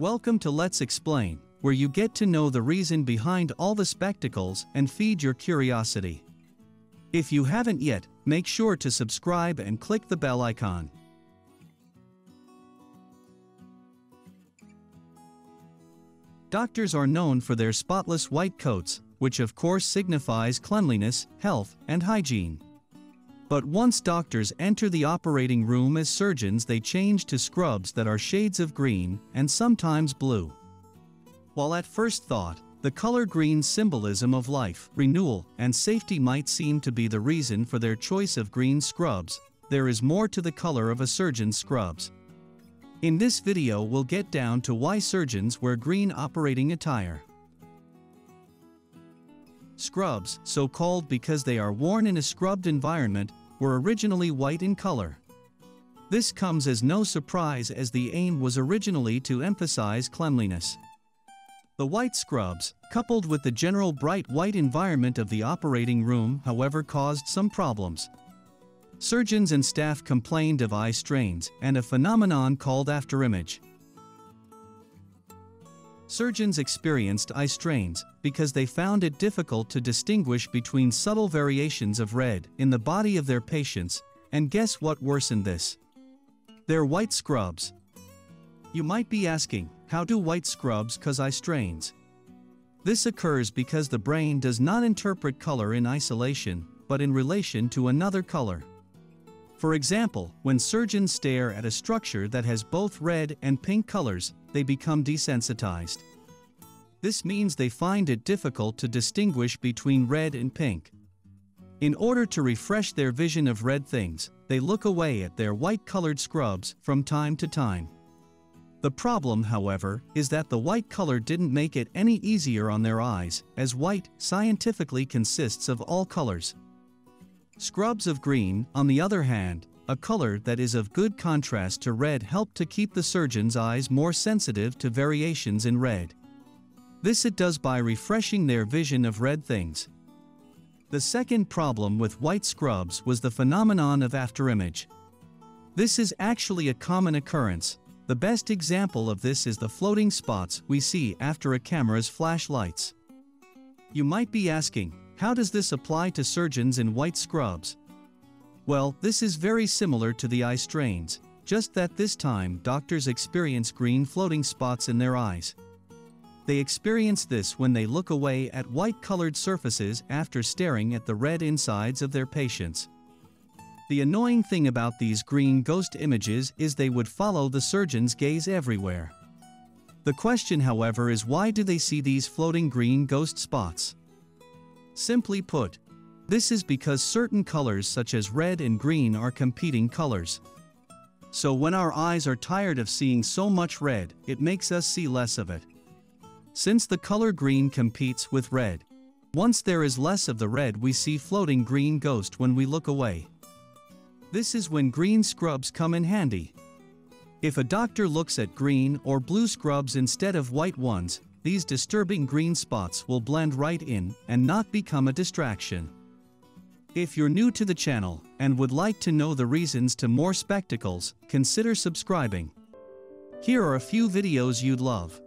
Welcome to Let's Explain, where you get to know the reason behind all the spectacles and feed your curiosity. If you haven't yet, make sure to subscribe and click the bell icon. Doctors are known for their spotless white coats, which of course signifies cleanliness, health, and hygiene. But once doctors enter the operating room as surgeons, they change to scrubs that are shades of green and sometimes blue. While at first thought, the color green's symbolism of life, renewal, and safety might seem to be the reason for their choice of green scrubs, there is more to the color of a surgeon's scrubs. In this video, we'll get down to why surgeons wear green operating attire. Scrubs, so called because they are worn in a scrubbed environment, were originally white in color. This comes as no surprise, as the aim was originally to emphasize cleanliness. The white scrubs, coupled with the general bright white environment of the operating room, however, caused some problems. Surgeons and staff complained of eye strains and a phenomenon called afterimage. Surgeons experienced eye strains because they found it difficult to distinguish between subtle variations of red in the body of their patients, and guess what worsened this? Their white scrubs. You might be asking, how do white scrubs cause eye strains? This occurs because the brain does not interpret color in isolation, but in relation to another color. For example, when surgeons stare at a structure that has both red and pink colors, they become desensitized. This means they find it difficult to distinguish between red and pink. In order to refresh their vision of red things, they look away at their white-colored scrubs from time to time. The problem, however, is that the white color didn't make it any easier on their eyes, as white scientifically consists of all colors. Scrubs of green, on the other hand, a color that is of good contrast to red, helped to keep the surgeon's eyes more sensitive to variations in red. This it does by refreshing their vision of red things. The second problem with white scrubs was the phenomenon of afterimage. This is actually a common occurrence. The best example of this is the floating spots we see after a camera's flashlights. You might be asking, how does this apply to surgeons in white scrubs? Well, this is very similar to the eye strains, just that this time doctors experience green floating spots in their eyes. They experience this when they look away at white-colored surfaces after staring at the red insides of their patients. The annoying thing about these green ghost images is they would follow the surgeon's gaze everywhere. The question, however, is why do they see these floating green ghost spots? Simply put, this is because certain colors such as red and green are competing colors. So when our eyes are tired of seeing so much red, it makes us see less of it. Since the color green competes with red, once there is less of the red, we see floating green ghost when we look away. This is when green scrubs come in handy. If a doctor looks at green or blue scrubs instead of white ones, these disturbing green spots will blend right in and not become a distraction. If you're new to the channel and would like to know the reasons to more spectacles, consider subscribing. Here are a few videos you'd love.